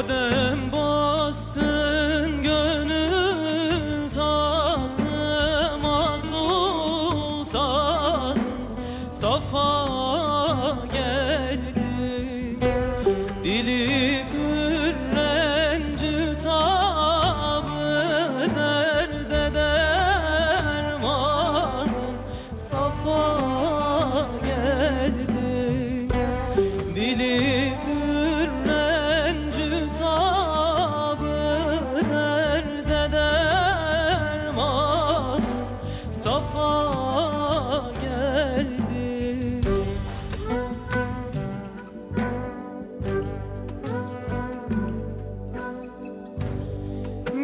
Kadem bastın, gönül tahtım azul tan, safa geldin. Dili pürrencü tabı derde dermanım, safa geldin. Dili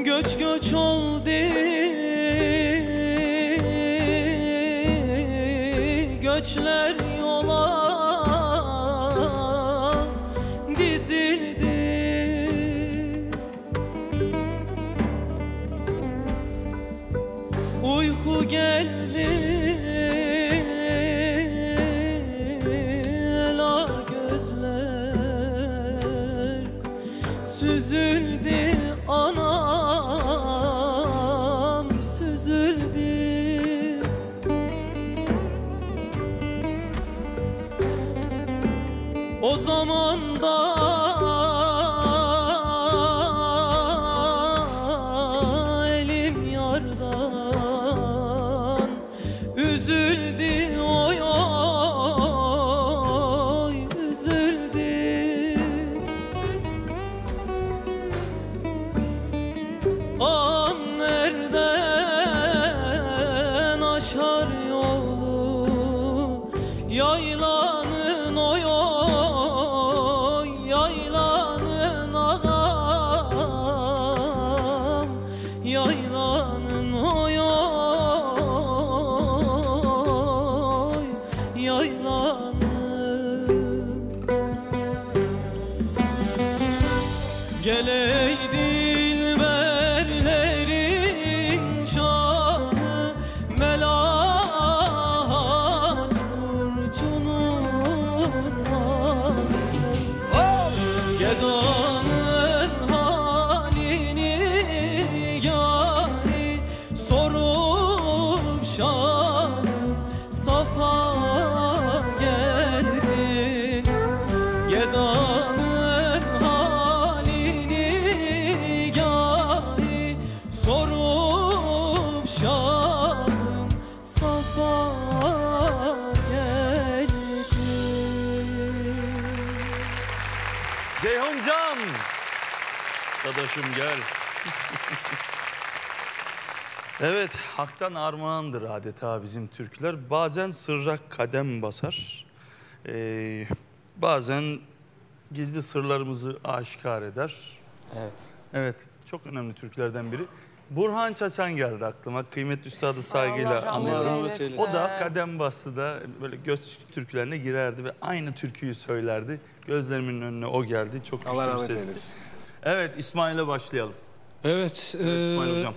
göç oldu, göçler yola dizildi. Uyku geldi, la gözler süzüldü. Anam süzüldü, o zaman da elim yardan üzüldü, oy oy üzüldü. Am nereden aşar yolu yaylanın, oy oy yaylanın, ağam yaylanın, oy oy yaylanın. Geleydi Gedanın halini yahi, sorup şahım safa geldin. Gedanın halini yahi, sorup şahım safa geldin. Ceyhun Can! Dadaşım gel. Evet, haktan armağandır adeta bizim türküler. Bazen sırra kadem basar. Bazen gizli sırlarımızı aşikar eder. Evet. Evet, çok önemli türkülerden biri. Burhan Çaçan geldi aklıma. Kıymetli üstadı saygıyla anıyorum. O da kadem bastı da böyle göç türkülerine girerdi ve aynı türküyü söylerdi. Gözlerimin önüne o geldi. Çok güçlü bir sesti. Evet, İsmail'e başlayalım. Evet. İsmail hocam.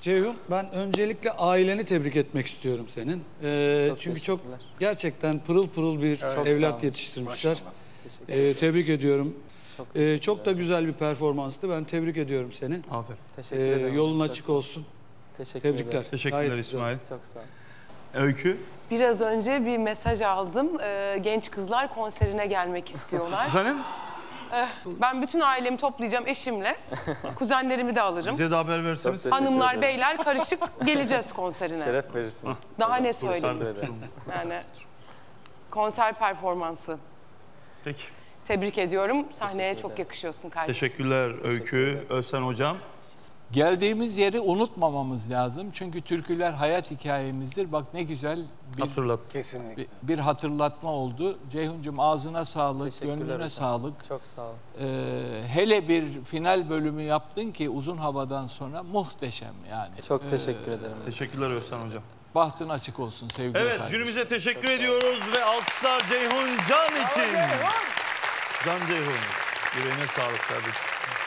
Ceyhun, ben öncelikle aileni tebrik etmek istiyorum senin. Çünkü çok gerçekten pırıl pırıl bir evlat yetiştirmişler. Tebrik ediyorum. Çok da güzel bir performanstı. Ben tebrik ediyorum seni. Aferin. Teşekkür ederim. Yolun açık olsun. Teşekkür ederim. Tebrikler. Teşekkürler İsmail. Çok sağ ol. Öykü? Biraz önce bir mesaj aldım. Genç kızlar konserine gelmek istiyorlar. Efendim? Ben bütün ailemi toplayacağım eşimle. Kuzenlerimi de alırım. Bize de haber verseniz. Hanımlar, beyler karışık geleceğiz konserine. Şeref verirsiniz. Daha ne söyleyeyim? Yani konser performansı. Peki. Tebrik ediyorum. Sahneye çok yakışıyorsun kardeşim. Teşekkürler Öykü. Ösen hocam. Geldiğimiz yeri unutmamamız lazım. Çünkü türküler hayat hikayemizdir. Bak ne güzel bir, kesinlikle. Bir hatırlatma oldu. Ceyhun'cum ağzına sağlık, gönlüne sağlık. Çok sağ ol. Hele bir final bölümü yaptın ki uzun havadan sonra muhteşem yani. Çok teşekkür ederim. Teşekkürler Ösen hocam. Bahtın açık olsun sevgili kardeşim. Evet, jürimize teşekkür ediyoruz ve alkışlar Ceyhun Can için. Can Ceyhun, yüreğine sağlık kardeşim.